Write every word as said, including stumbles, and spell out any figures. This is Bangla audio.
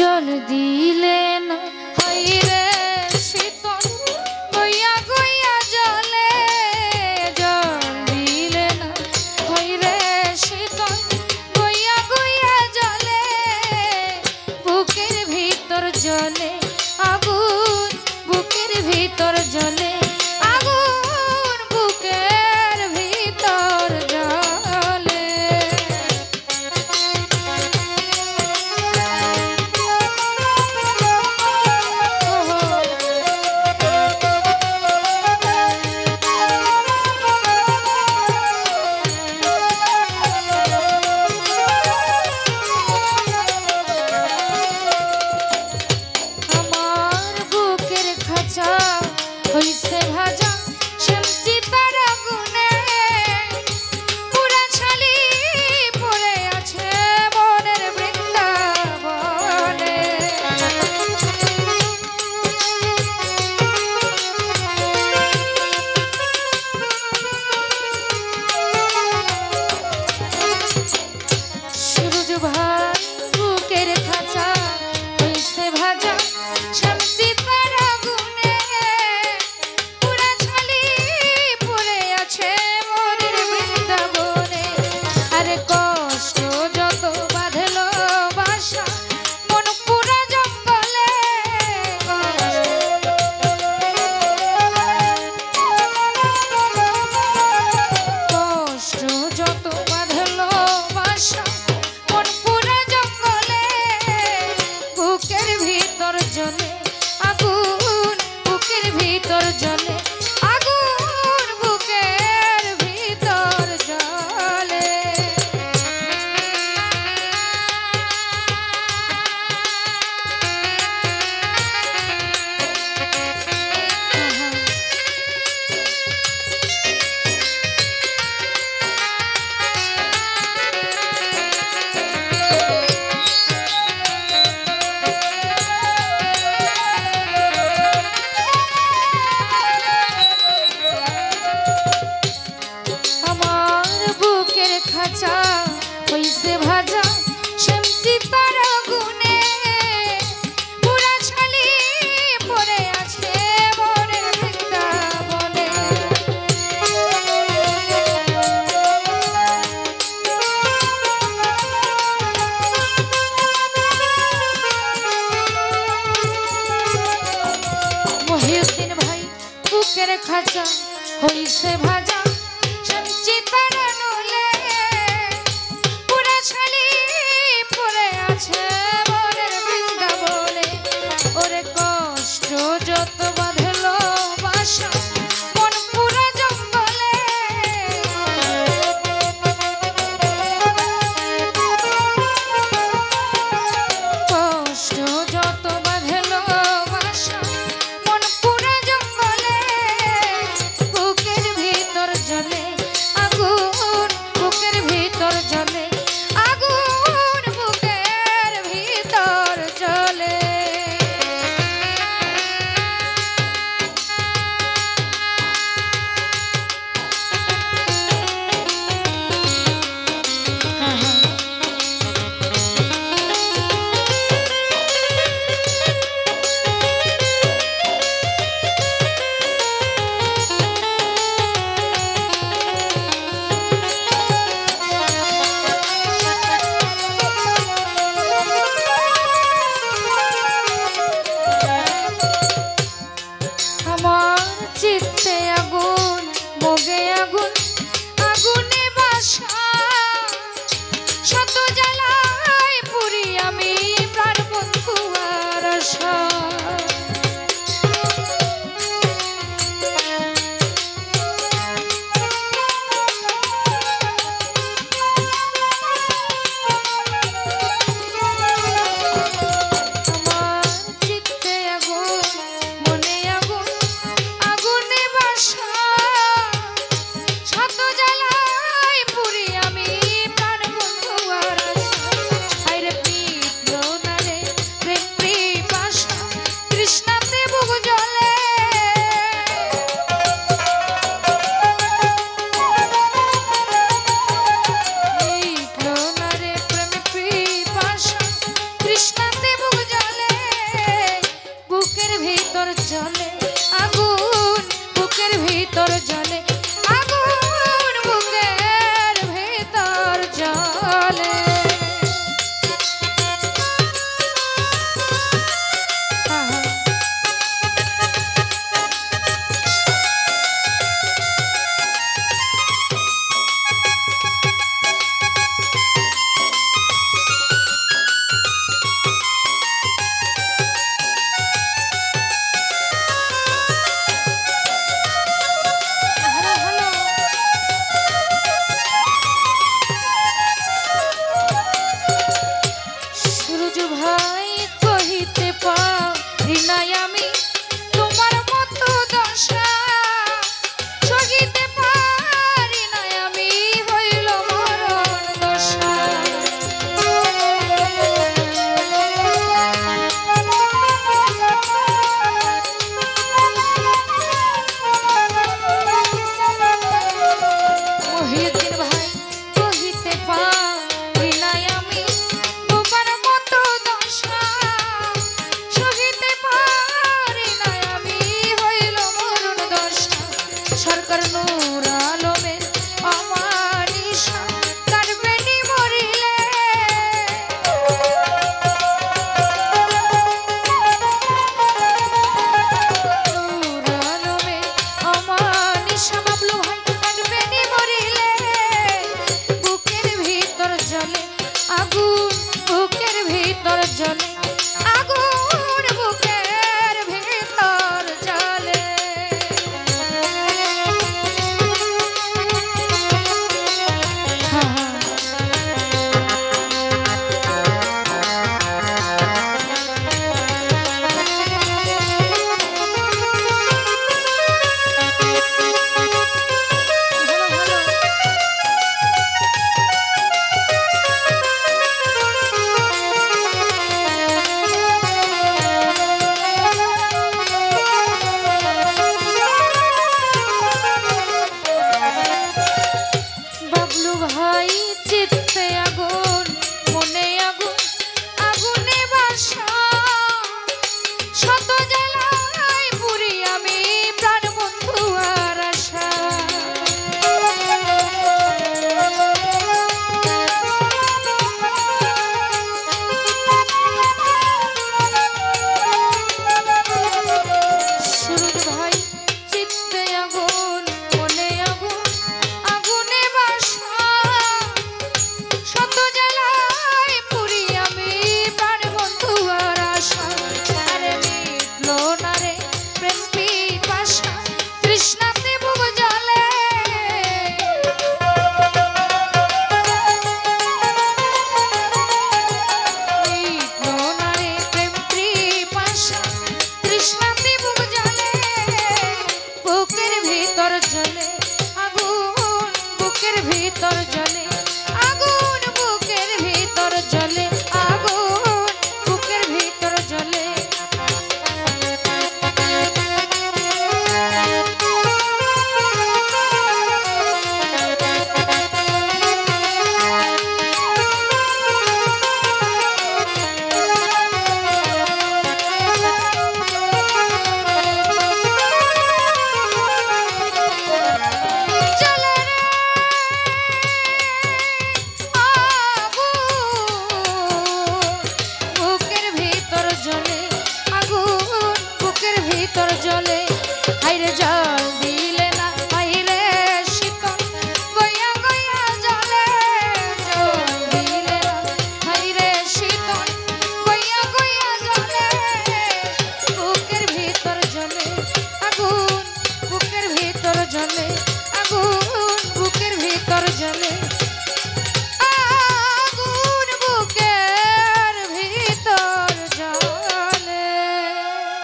জল দিলে না হাইরে শীতল গইয়া গইয়া জলে, জল দিলে না হাইরে শীতল গইয়া গইয়া জলে, বুকের ভিতর জলে আগুন, বুকের ভিতর জলে আগুন, বুকের ভিতর জলে। আমার বুকের খাঁচা হইছে ভাজা শ্যামচি তার আগুনে, পুরা ছালি পড়ে আছে বনের বৃন্দাবনে। সূর্য ভাই বুকের খাঁচা হইছে ভাজা শ্যামচি তার আগুনে, পুরা ছালি পড়ে আছে মনের বৃন্দাবনে। আরে কষ্ট যত বাঁধলো বাসা মন পুরা জঙ্গলে, কষ্ট যত বাঁধলো বাসা মন পুরা জঙ্গলে, বুকের ভিতর জলে আগুন, বুকের ভিতর জলে আগুন, বুকের ভিতর জলে। আমার বুকের খাঁচা হইছে ভাজা শ্যামচি তার আগুনে, পুরা ছালি পড়ে আছে বনের বৃন্দাবনে। মহিউদ্দিন ভাই বুকের খাঁচা হইছে ভাজা শ্যামচি তার আগুনে, পুরা ছালি পড়ে আছে বনের বৃন্দাবনে। ওরে কষ্ট যত বাঁধলো বাসা মন পুরা জঙ্গলে, কষ্ট যত বাঁধলো বাসা মন পুরা জঙ্গলে, বুকের ভিতর জলে আগুন, ভিতর জলে আগুন, বুকের ভিতর জলে আগুন, বুকের ভিতর জলে। Torjole